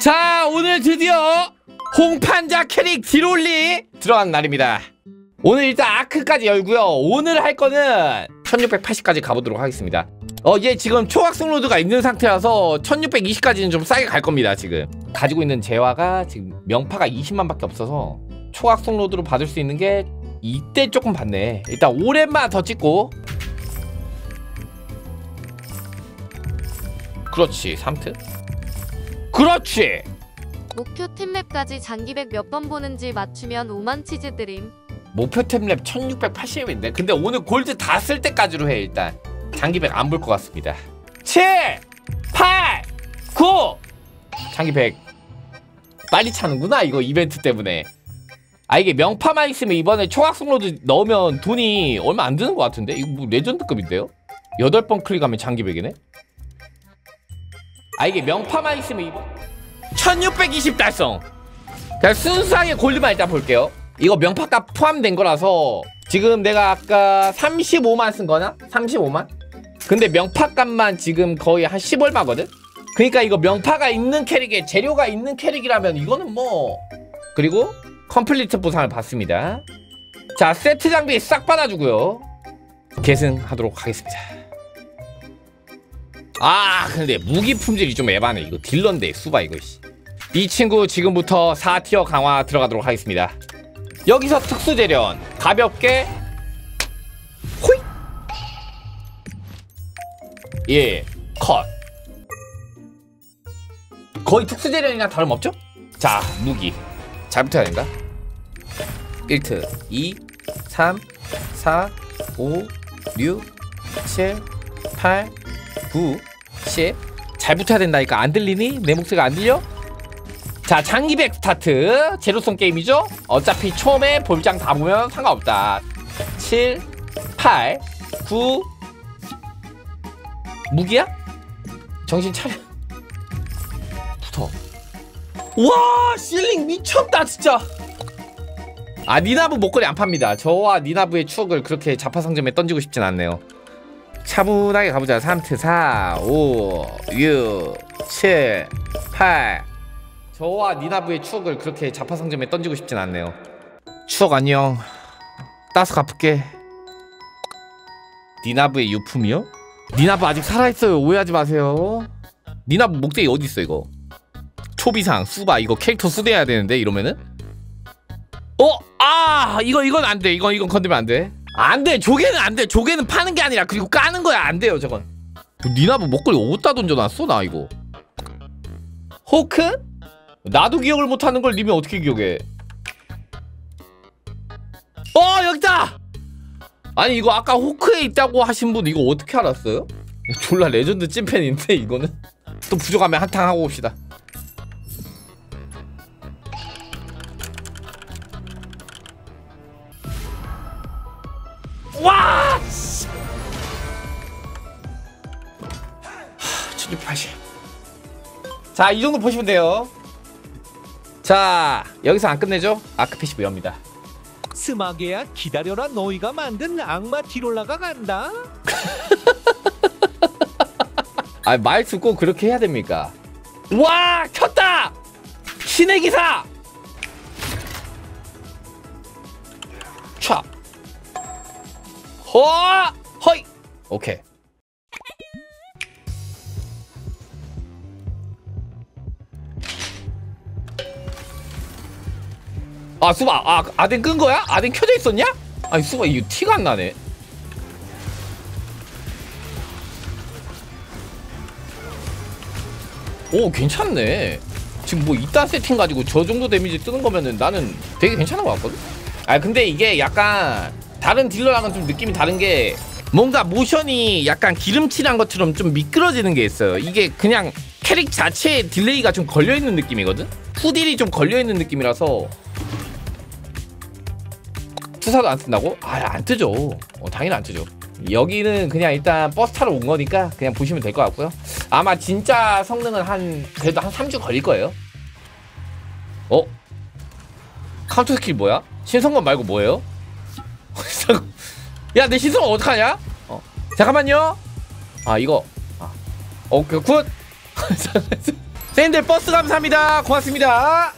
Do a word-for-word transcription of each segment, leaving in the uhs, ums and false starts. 자, 오늘 드디어 홍판자 캐릭 딜올리 들어간 날입니다. 오늘 일단 아크까지 열고요. 오늘 할 거는 천육백팔십까지 가보도록 하겠습니다. 어, 얘 지금 초각성 로드가 있는 상태라서 천육백이십까지는 좀 싸게 갈 겁니다. 지금 가지고 있는 재화가 지금 명파가 이십만밖에 없어서 초각성 로드로 받을 수 있는 게 이때 조금 받네. 일단 오랜만 더 찍고, 그렇지. 삼 트, 그렇지. 목표 탭랩까지 장기백 몇 번 보는지 맞추면 오만 치즈 드림. 목표 탭랩 천육백팔십인데 근데 오늘 골드 다 쓸 때까지로 해. 일단 장기백 안 볼 것 같습니다. 칠, 팔, 구. 장기백 빨리 차는구나, 이거 이벤트 때문에. 아, 이게 명파만 있으면 이번에 초각성로드 넣으면 돈이 얼마 안 드는 것 같은데? 이거 뭐 레전드급인데요? 여덟 번 클릭하면 장기백이네? 아, 이게 명파만 있으면 이번 천육백이십 달성! 그냥 순수하게 골드만 일단 볼게요. 이거 명파값 포함된 거라서 지금 내가 아까 삼십오만 쓴 거나? 삼십오만? 근데 명파값만 지금 거의 한 십 얼마거든? 그니까 이거 명파가 있는 캐릭에 재료가 있는 캐릭이라면 이거는 뭐. 그리고 컴플리트 보상을 받습니다. 자, 세트 장비 싹 받아주고요. 계승하도록 하겠습니다. 아, 근데 무기 품질이 좀 에바네. 이거 딜런데 수바 이거. 이 친구 지금부터 사 티어 강화 들어가도록 하겠습니다. 여기서 특수 재련 가볍게 호잇! 예, 컷. 거의 특수 재련이나 다름없죠? 자, 무기 잘 붙어야 된다. 일 트, 이, 삼, 사, 오, 육, 칠, 팔, 구, 십. 잘 붙어야 된다니까. 안 들리니? 내 목소리가 안 들려? 자, 장기백 스타트. 제로섬 게임이죠? 어차피 처음에 볼장 다 보면 상관없다. 칠, 팔, 구. 무기야? 정신 차려. 붙어. 와, 실링 미쳤다 진짜. 아, 니나부 목걸이 안 팝니다. 저와 니나부의 추억을 그렇게 자파상점에 던지고 싶진 않네요. 차분하게 가보자. 삼 트, 사, 오, 육, 칠, 팔. 저와 니나부의 추억을 그렇게 자파상점에 던지고 싶진 않네요. 추억 안녕. 따서 갚을게. 니나부의 유품이요? 니나부 아직 살아있어요. 오해하지 마세요. 니나부 목대기 어디있어 이거? 초비상, 수바 이거 캐릭터 수대해야 되는데 이러면은? 어? 아! 이거, 이건 안 돼. 이건, 이건 건드리면 안 돼. 안 돼! 조개는 안 돼! 조개는 파는 게 아니라 그리고 까는 거야. 안 돼요 저건. 니나부 목걸이 어디다 던져놨어 나 이거? 호크? 나도 기억을 못하는 걸 님이 어떻게 기억해? 어, 여기다! 아니 이거 아까 호크에 있다고 하신 분 이거 어떻게 알았어요? 졸라 레전드 찐팬인데 이거는? 또 부족하면 한탕 하고 옵시다. 와! 천육백팔십. 자, 이 정도 보시면 돼요. 자, 여기서 안 끝내죠? 아크피시 무효입니다. 스마게야 기다려라. 너희가 만든 악마 딜올라가 간다. 아, 말투 꼭 그렇게 해야 됩니까? 와, 켰다! 신의 기사! 촥! 허! 허이! 오케이. 아, 수바, 아, 아덴 끈 거야? 아덴 켜져 있었냐? 아니, 수바, 이거 티가 안 나네. 오, 괜찮네. 지금 뭐 이딴 세팅 가지고 저 정도 데미지 뜨는 거면은 나는 되게 괜찮은 것 같거든? 아, 근데 이게 약간 다른 딜러랑은 좀 느낌이 다른 게 뭔가 모션이 약간 기름칠한 것처럼 좀 미끄러지는 게 있어요. 이게 그냥 캐릭 자체의 딜레이가 좀 걸려있는 느낌이거든? 후딜이 좀 걸려있는 느낌이라서. 투사도 안 뜬다고? 아, 안 뜨죠. 어, 당연히 안 뜨죠. 여기는 그냥 일단 버스 타러 온 거니까 그냥 보시면 될 것 같고요. 아마 진짜 성능은 한 그래도 한 삼 주 걸릴 거예요. 어? 카운터 스킬 뭐야? 신성검 말고 뭐예요? 야, 내 신성검 어떡하냐? 어, 잠깐만요. 아, 이거. 아, 오케이, 굿. 쌤들 버스 감사합니다. 고맙습니다.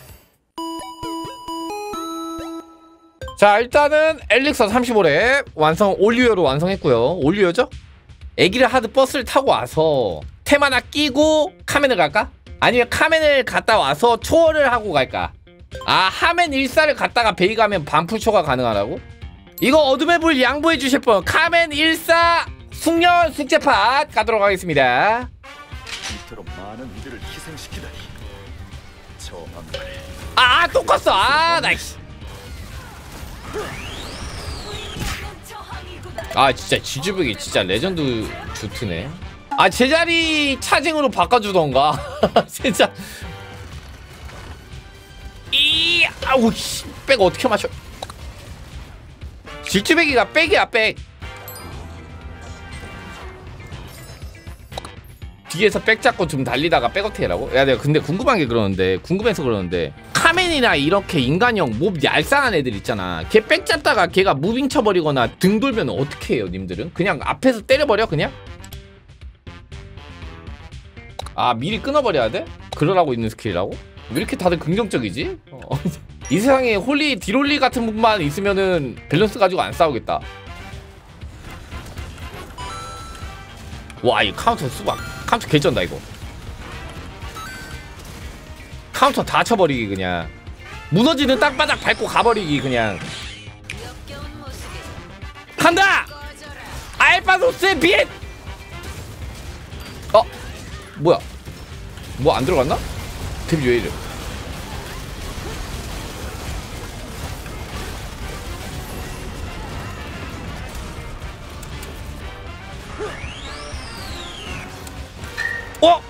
자, 일단은 엘릭서 삼십오 렙 완성, 올리어로 완성했고요. 올리어죠? 애기를 하드 버스를 타고 와서 템 하나 끼고 카멘을 갈까? 아니면 카멘을 갔다 와서 초월을 하고 갈까? 아, 하멘 일사를 갔다가 베이 가면 반풀초가 가능하라고? 이거 어둠의 불 양보해 주실 분 카멘 일사 숙련 숙제팟 가도록 하겠습니다. 이토록 많은 이들을 희생시키다니. 저 만발에. 아, 또 컸어. 아, 나이스. 아, 진짜 지주백이 진짜 레전드 주트네. 아, 제자리 차징으로 바꿔주던가. 진짜. 이, 아우, 씨. 백 어떻게 마셔. 질주백이가 백이야, 백. 뒤에서 백 잡고 좀 달리다가 백어택이라고? 야, 내가 근데 궁금한 게 그러는데, 궁금해서 그러는데, 카멘이나 이렇게 인간형 몹 얄쌍한 애들 있잖아. 걔 백 잡다가 걔가 무빙 쳐버리거나 등 돌면 어떻게 해요, 님들은? 그냥 앞에서 때려버려, 그냥? 아, 미리 끊어버려야 돼? 그러라고 있는 스킬이라고? 왜 이렇게 다들 긍정적이지? 어. 이 세상에 홀리, 디롤리 같은 분만 있으면은 밸런스 가지고 안 싸우겠다. 와, 이 카운터 수박. 카운터 개쩐다, 이거. 카운터 다 쳐버리기, 그냥. 무너지는 땅바닥 밟고 가버리기, 그냥. 간다! 알파노스의 빛! 어? 뭐야? 뭐 안 들어갔나? 데뷔 왜 이래? 어?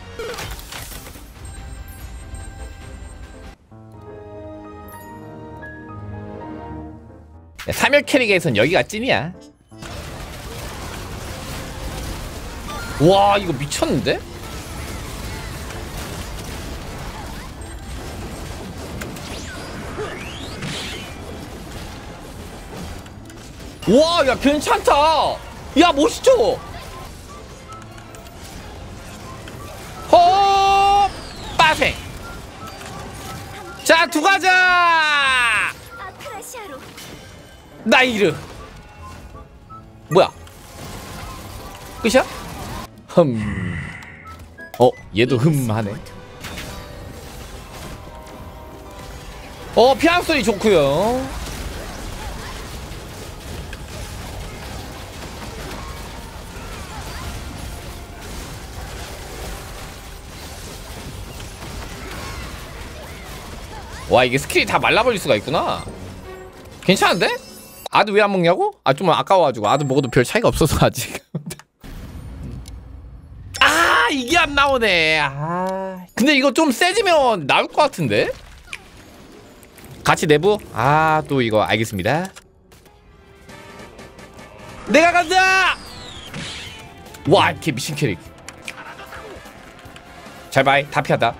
삼 열 캐릭에선 여기가 찐이야. 와, 이거 미쳤는데? 와, 야, 괜찮다. 야, 멋있죠? 호, 빠세. 자, 두 가자. 나이르. 뭐야? 끝이야? 흠. 어, 얘도 흠하네. 어, 피아노 소리 좋고요. 와, 이게 스킬이 다 말라버릴 수가 있구나. 괜찮은데? 아드 왜 안 먹냐고? 아, 좀 아까워가지고. 아드 먹어도 별 차이가 없어서 아직. 아, 이게 안 나오네. 아, 근데 이거 좀 세지면 나올 것 같은데? 같이 내부? 아, 또 이거 알겠습니다. 내가 간다! 와, 이렇게 미친 캐릭. 잘 봐이. 다 피하다.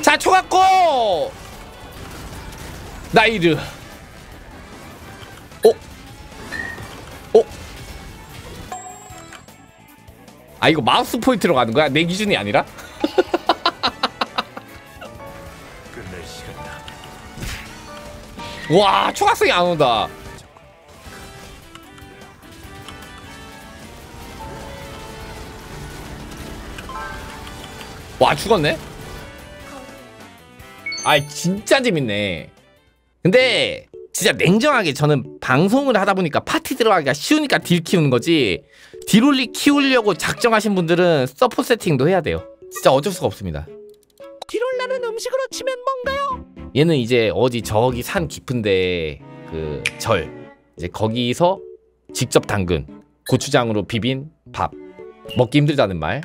자, 초각고! 나이르. 어? 어? 아, 이거 마우스 포인트로 가는 거야? 내 기준이 아니라? 와, 초각성이 안 온다. 와, 죽었네? 아이, 진짜 재밌네. 근데 진짜 냉정하게 저는 방송을 하다 보니까 파티 들어가기가 쉬우니까 딜 키우는 거지, 디롤리 키우려고 작정하신 분들은 서포 세팅도 해야 돼요. 진짜 어쩔 수가 없습니다. 디롤라는 음식으로 치면 뭔가요? 얘는 이제 어디 저기 산 깊은데 그 절, 이제 거기서 직접 담근 고추장으로 비빈 밥, 먹기 힘들다는 말.